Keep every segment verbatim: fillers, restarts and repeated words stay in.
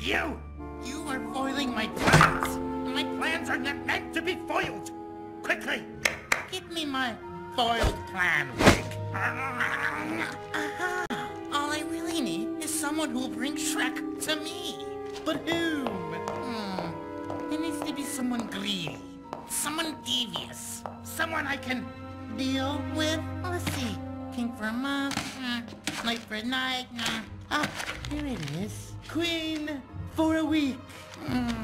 You! You are foiling my plans! My plans are not meant to be foiled! Quickly! Give me my foiled plan, Rick! Aha! All I really need is someone who will bring Shrek to me! But whom? Hmm. It needs to be someone greedy. Someone devious. Someone I can deal with. Let's see. King for a month. Mm. Night for a night. Mm. Ah, here it is. Queen for a week. Mm.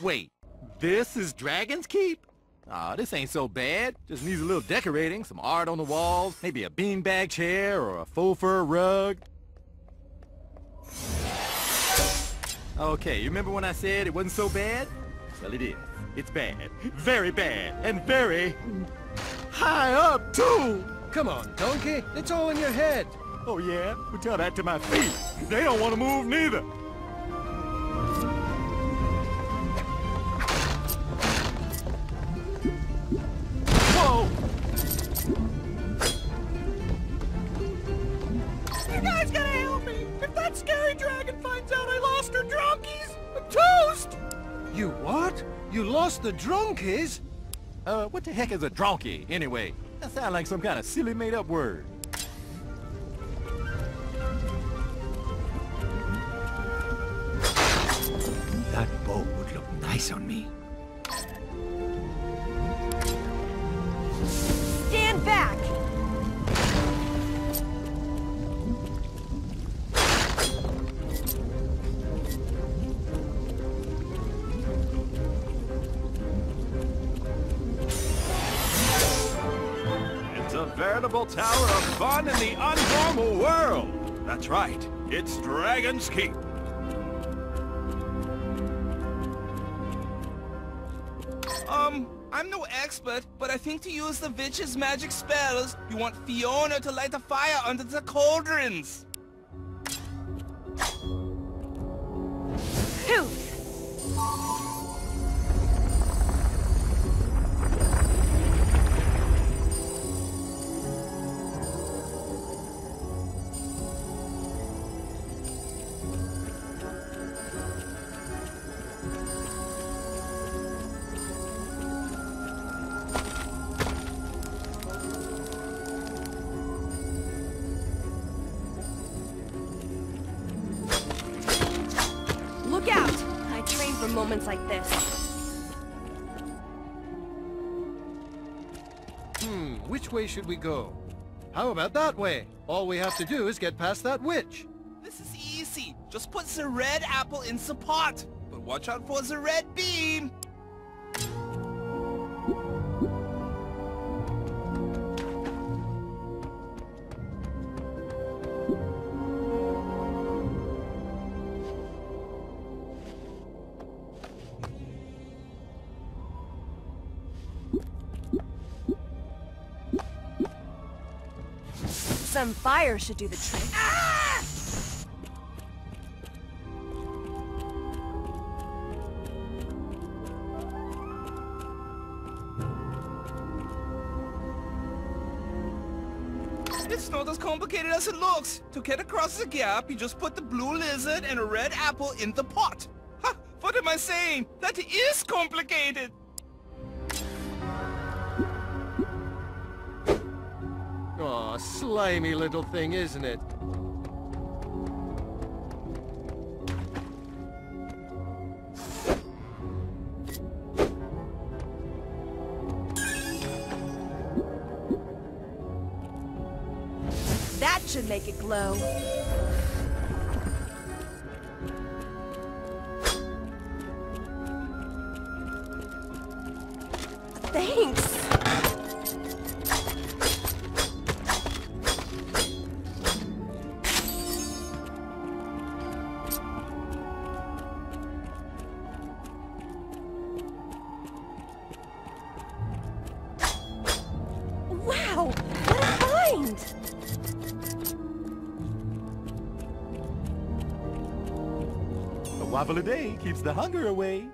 Wait, this is Dragon's Keep? Aw, oh, this ain't so bad. Just needs a little decorating, some art on the walls, maybe a beanbag chair or a faux fur rug. Okay, you remember when I said it wasn't so bad? Well, it is. It's bad. Very bad. And very... high up, too! Come on, Donkey. It's all in your head. Oh, yeah? Well, tell that to my feet. They don't want to move, neither. Whoa! You guys gotta help me! If that scary dragon finds out I lost her drunkies, I'm toast! You what? You lost the drunkies? Uh, what the heck is a dronky, anyway? That sounds like some kind of silly made-up word. That bow would look nice on me. Stand back! Veritable tower of fun in the unnormal world. That's right. It's Dragon's Keep. Um, I'm no expert, but I think to use the witch's magic spells, you want Fiona to light a fire under the cauldrons. Moments like this. Hmm, which way should we go? How about that way? All we have to do is get past that witch. This is easy. Just put the red apple in the pot. But watch out for the red bean. Some fire should do the trick. Ah! It's not as complicated as it looks. To get across the gap, you just put the blue lizard and a red apple in the pot. Ha! What am I saying? That is complicated! Aw, slimy little thing, isn't it? That should make it glow. Thanks! Waffle a day keeps the hunger away.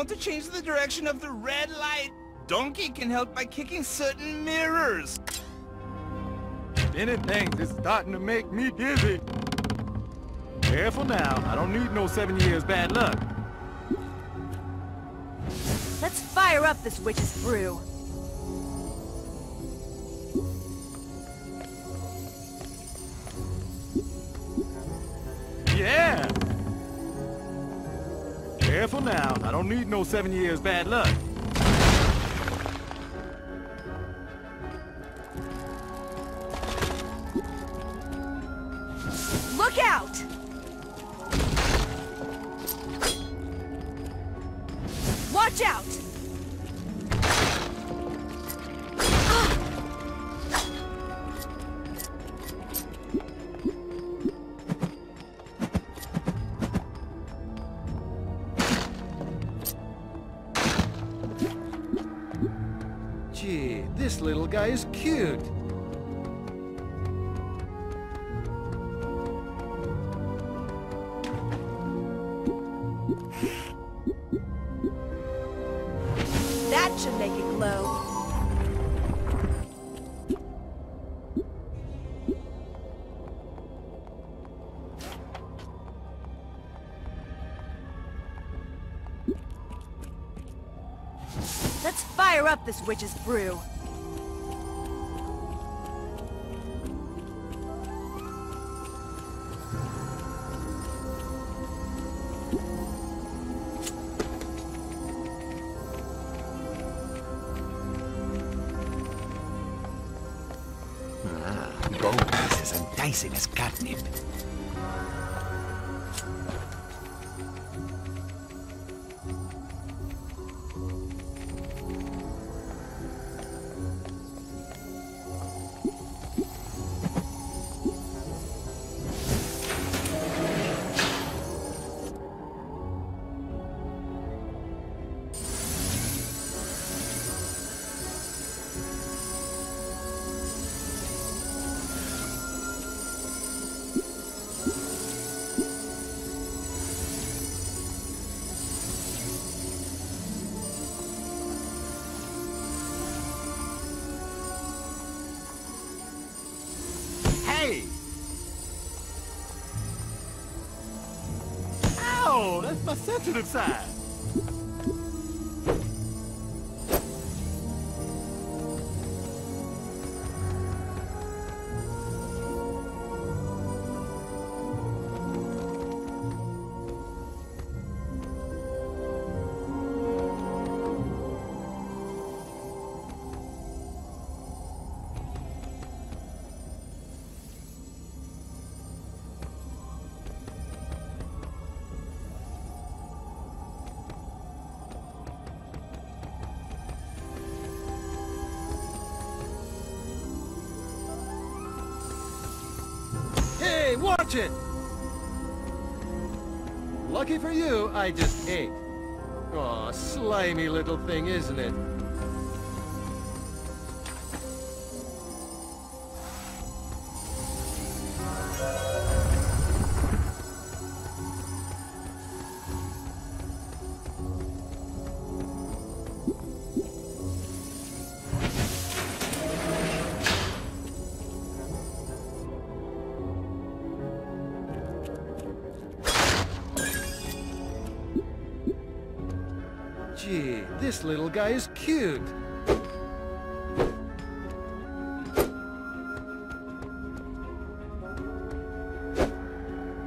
want to change the direction of the red light. Donkey can help by kicking certain mirrors. Anything is starting to make me dizzy. Careful now. I don't need no seven years bad luck. Let's fire up this witch's brew. Yeah! Careful now. I don't need no seven years bad luck. Look out! Watch out! Gee, this little guy is cute. That should make it glow. Let's fire up this witch's brew. Gold pieces and dicing as catnip. Ow! That's my sensitive side. Hey, watch it! Lucky for you, I just ate. Aw, slimy little thing, isn't it? Gee, this little guy is cute.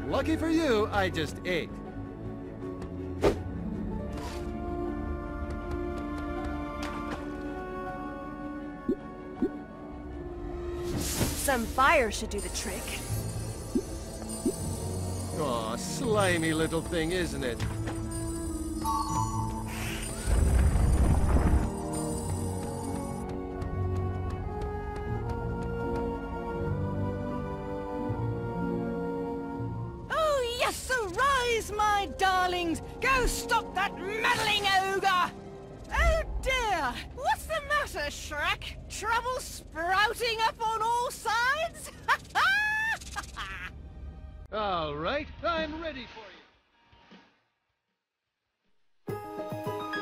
Lucky for you, I just ate. Some fire should do the trick. Aw, slimy little thing, isn't it? Rise, my darlings! Go stop that meddling ogre! Oh dear! What's the matter, Shrek? Trouble sprouting up on all sides? All right, I'm ready for you.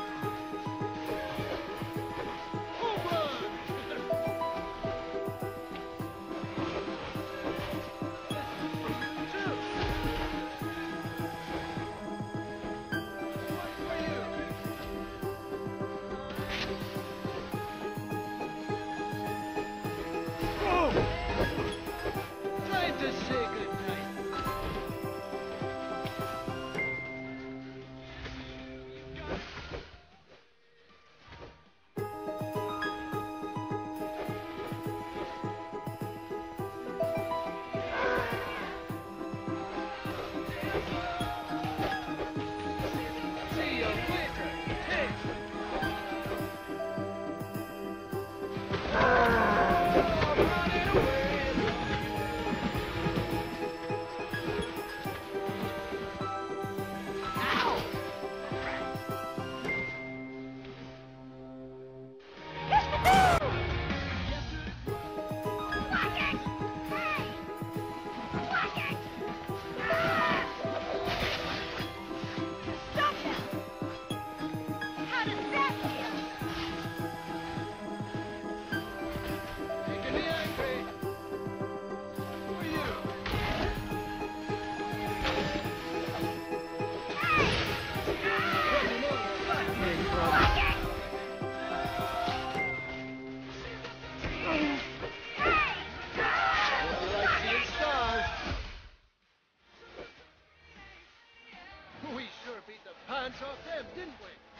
hands off them, didn't we?